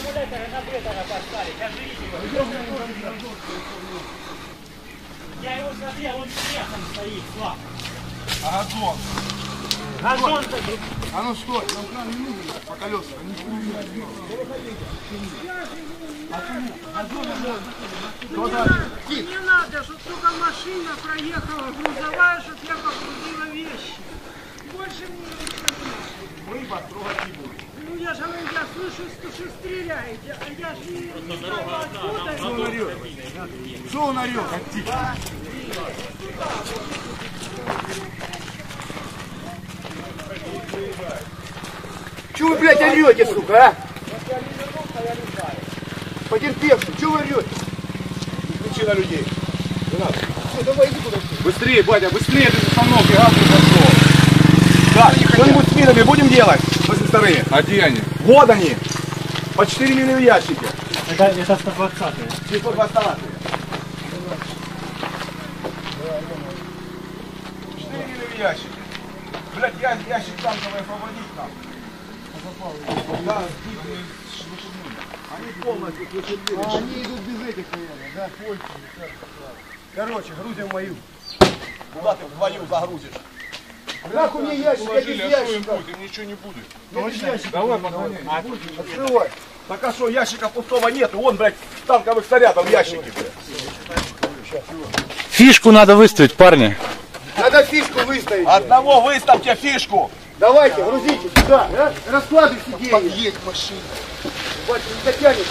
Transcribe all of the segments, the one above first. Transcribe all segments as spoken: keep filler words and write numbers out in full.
аккумуляторы на бетона поставить. Я же видел. Я его смотрел, он смехом стоит, слаб. А газон? Газон-то здесь. А ну стой, нам не нужно по колесам. Не надо, чтобы только машина проехала, грузовая, чтобы я погрузила вещи. Больше мне не нужно. Рыба трогать не будет. Ну я же говорю, я слышу, что вы стреляете, а я же не знаю, откуда. Что он орёт? Что он орёт? Чего вы, блядь, орёте, сука, а? Потерпевший, чего вы орёте? Кричи на людей. Всё, давай, иди куда-то. Быстрее, батя, быстрее, ты же со мной фигасный пошёл. Да, что-нибудь с минами будем делать? После вторые. А где они? Вот они. По четыре мили в ящике. Это, это сто двадцатые. сто двадцатые. четыре мили в ящике. Блядь, я, ящик там давай проводить там. Да, они полностью вышибнули. А они идут без этих, наверное, да? Польки. Короче, грузим мою. Куда ты вдвоем загрузишь? Как у меня ящик, я без ящика. Им ничего не будет. Ну, ящик. Давай, погоняй. Открывай. Так а что, ящика пустого нету. Вон, блядь, танковых снарядов ящики, блядь. Фишку надо выставить, парни. Надо фишку выставить. Одного выставьте фишку. Давайте, грузите сюда. А? Раскладывай сиденье. Подъедь машина. Батя, не дотянешь.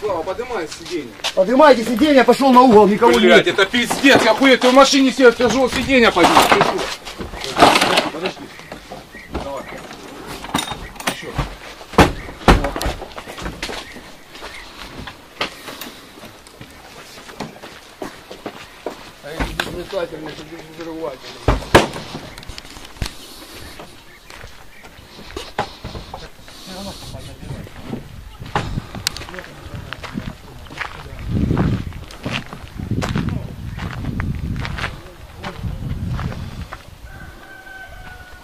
Слава, поднимай сиденье. Поднимайте сиденье, пошел на угол, никого не видит. Блядь, это пиздец, я хуя, ты в машине сел, тяжелое сиденье поднял. Подожди, подожди. Давай. Еще. А эти безметательные, это беззрыватели. Все равно попадет, давай.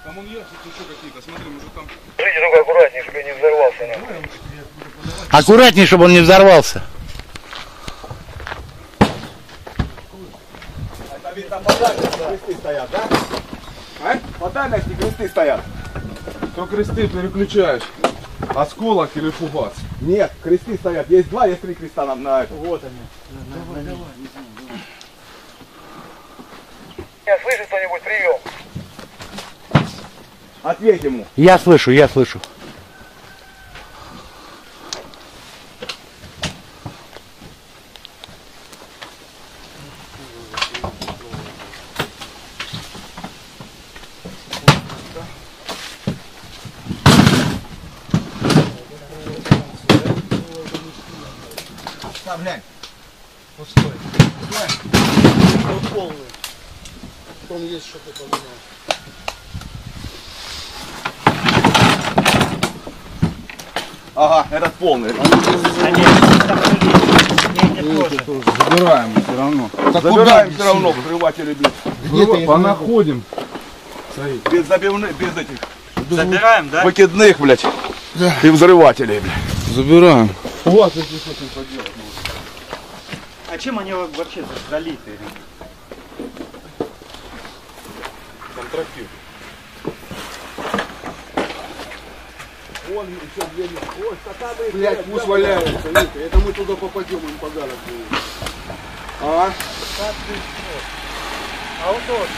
Там он ящик еще какие-то, смотри, может там... Смотрите, только аккуратнее, чтобы он не взорвался. Надо. Аккуратнее, чтобы он не взорвался. Это ведь там по дальности кресты стоят, да? А? По дальности кресты стоят. То кресты переключаешь. Осколок или фугас? Нет, кресты стоят. Есть два, есть три креста нам на это. Вот они. Давай, давай. Меня слышит кто-нибудь? Прием. Ответь ему. Я слышу, я слышу. Оставляй. Пустой. Пустой. Он полный. Там есть что-то поменять. Ага, этот полный. А нет, нет, тоже. Забираем все равно. Так забираем все равно, взрыватели, блядь. Понаходим. Без забивных, без этих. Забираем, да? Выкидных, блядь. Да. И взрывателей, блядь. Забираем. Вот здесь с этим поделать можно. А чем они вообще застрелиты? Там трофей. Вон еще две линии. Ой, стаканы. Блядь, пусть валяются. Это мы туда попадем, им подарок будет. А? А вот тот.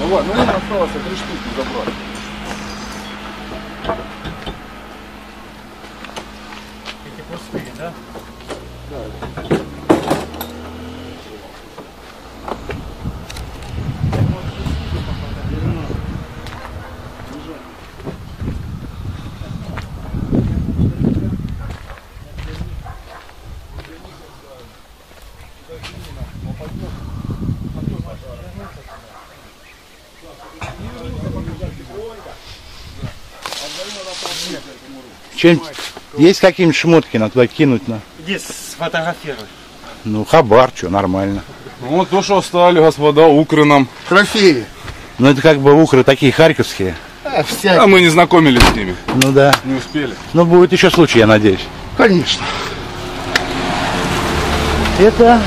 Ну вот, ну нам осталось три штуки забрать. Эти пустые, да? Да. Попадет. Попадет. Чем, есть какие-нибудь шмотки на туда кинуть? На? Есть, сфотографируй. Ну, хабар, что, нормально. Ну, вот то, что оставили, господа, укры нам. Трофеи. Ну, это как бы укры такие харьковские. А, а мы не знакомились с ними. Ну, да. Не успели. Ну, будет еще случай, я надеюсь. Конечно. Это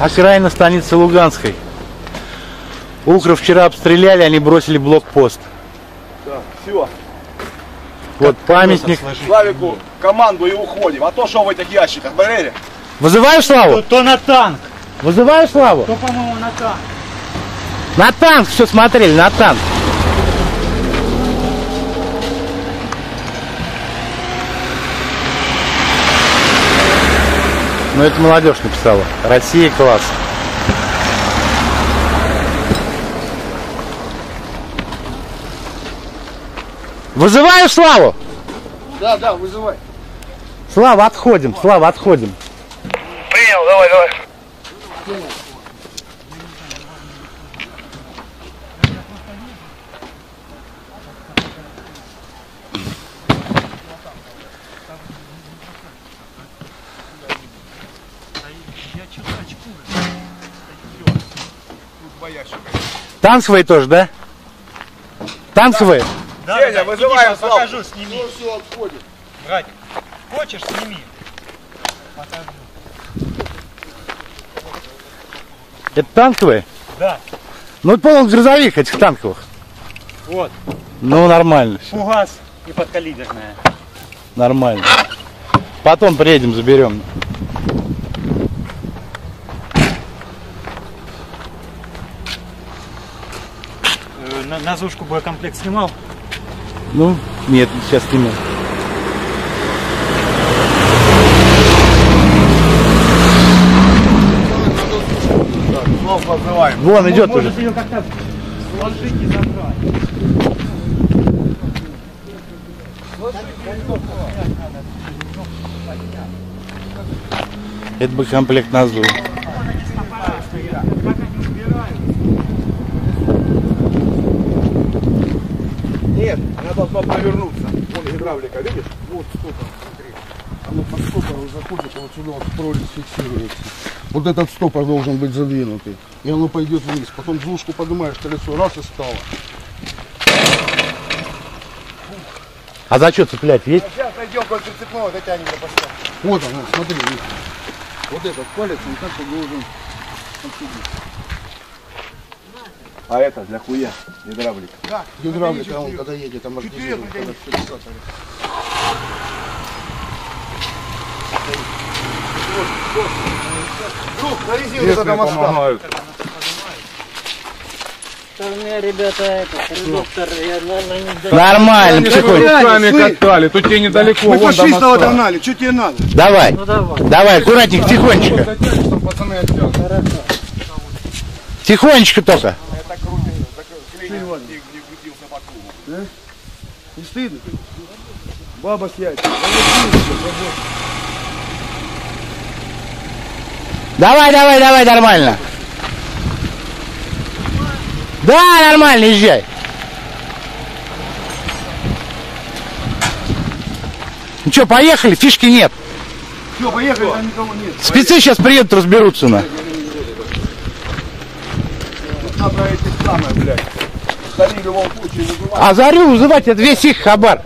окраина станицы Луганской. Укры вчера обстреляли, они бросили блокпост. Да, все. Вот как памятник. Славику команду и уходим. А то, что в этих ящиках, барели. Вызываешь Славу? То на танк. Вызываешь Славу? То, по-моему, на танк. На танк все смотрели, на танк. Ну, это молодежь написала. Россия класс. Вызываешь Славу? Да, да, вызывай. Слава, отходим, Слава, отходим. Принял, давай, давай. Танцевые тоже, да? Танцевые? Да, Сеня, да, вызываем, иди, покажу, сними. Ну, все, отходит. Братик, хочешь, сними. Покажу. Это танковые? Да. Ну, полный грузовик этих танковых. Вот. Ну, нормально. Фугас и подкалиберная. Нормально. Потом приедем, заберем. На, на зушку боекомплект снимал? Ну, нет, сейчас сниму. Вон идет уже. Ее как-то сложить и забрать. Это боекомплект на зуб. Нет, она должна повернуться. Вон гидравлика, видишь? Вот стопор, смотри. Она под стопор заходит, а вот сюда вот прорезь фиксируется. Вот этот стопор должен быть задвинутый. И оно пойдет вниз. Потом двушку поднимаешь колесо, раз и стало. А за что цеплять есть? А сейчас пойдем кончик цепного, дотянем до поста. Вот она, смотри. Видишь? Вот этот палец, он так и должен отсюда. А это для хуя гидравлика. Да, гидравлика, четыре. Он когда едет, там амортизирует. Друг, на резину за моста. Нормально, потихоньку. Сами катали, тут тебе недалеко. Мы фашистов догнали, что тебе надо? Давай, ну, давай, давай, аккуратненько, тихонечко. Тихонечко только. Это круто. Не крутился по кругу. Да? Не стыдно? Баба с яйцами. Давай, давай, давай, нормально. Да, нормально, езжай. Ну что, поехали? Фишки нет. Все, поехали, там никого нет. Спецы сейчас приедут, разберутся на. А зарю вызывать, это весь их хабар.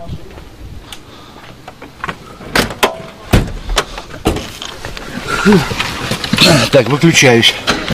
Так, выключаюсь.